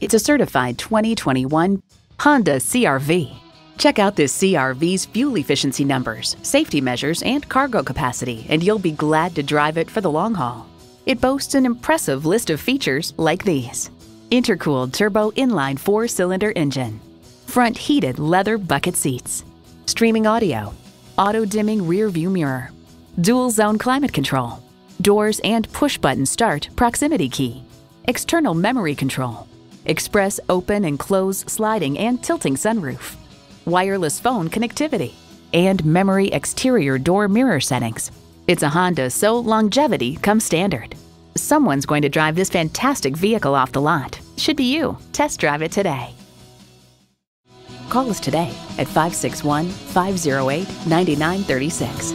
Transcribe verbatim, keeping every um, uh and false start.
It's a certified twenty twenty-one Honda C R V. Check out this C R V's fuel efficiency numbers, safety measures, and cargo capacity, and you'll be glad to drive it for the long haul. It boasts an impressive list of features like these: intercooled turbo inline four-cylinder engine, front heated leather bucket seats, streaming audio, auto-dimming rear-view mirror, dual-zone climate control, doors and push-button start proximity key, external memory control, express open and close sliding and tilting sunroof, wireless phone connectivity, and memory exterior door mirror settings. It's a Honda, so longevity comes standard. Someone's going to drive this fantastic vehicle off the lot. Should be you. Test drive it today. Call us today at five six one, five oh eight, nine nine three six.